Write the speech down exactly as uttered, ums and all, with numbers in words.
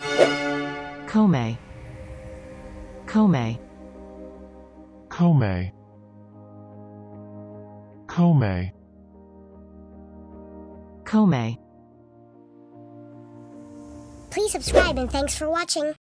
Coma. Coma. Coma. Coma. Coma. Please subscribe and thanks for watching.